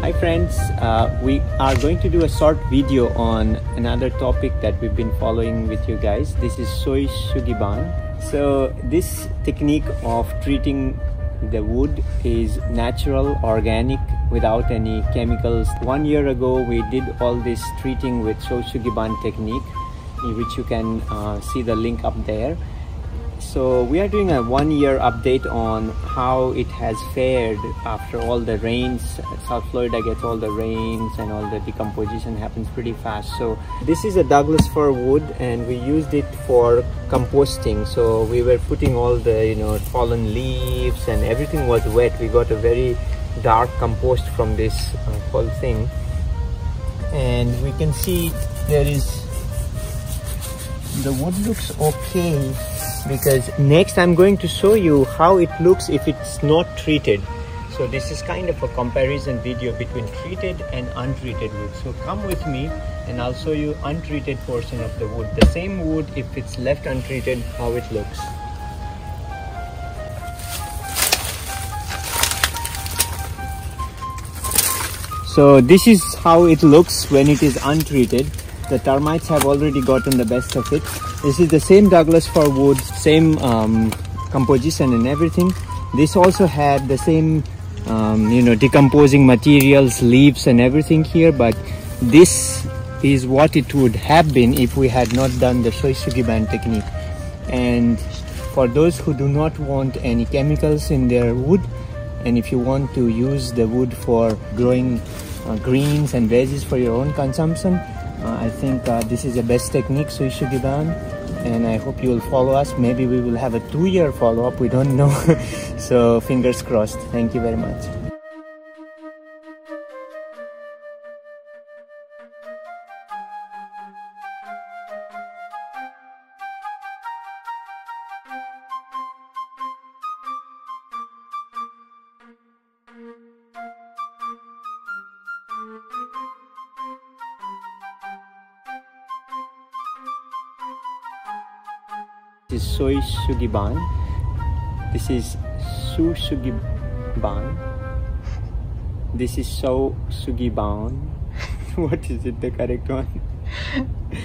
Hi friends, we are going to do a short video on another topic that we've been following with you guys. This is Shou Sugi Ban. So this technique of treating the wood is natural, organic, without any chemicals. 1 year ago we did all this treating with Shou Sugi Ban technique, which you can see the link up there. So we are doing a 1 year update on how it has fared after all the rains. South Florida gets all the rains and all the decomposition happens pretty fast. So this is a Douglas fir wood and we used it for composting. So we were putting all the fallen leaves and everything was wet. We got a very dark compost from this whole thing. And we can see there is, the wood looks okay. Because next I'm going to show you how it looks if it's not treated. So this is kind of a comparison video between treated and untreated wood. So come with me and I'll show you untreated portion of the wood. The same wood, if it's left untreated, how it looks. So this is how it looks when it is untreated. The termites have already gotten the best of it. This is the same Douglas fir wood, same composition and everything. This also had the same, decomposing materials, leaves and everything here. But this is what it would have been if we had not done the Shou Sugi Ban technique. And for those who do not want any chemicals in their wood, and if you want to use the wood for growing greens and veggies for your own consumption, I think this is the best technique, Shou Sugi Ban, and I hope you will follow us. Maybe we will have a 2-year follow-up, we don't know. So fingers crossed. Thank you very much. This is Shou Sugi Ban. This is Shou Sugi Ban. This is Shou Sugi Ban. What is it, the correct one?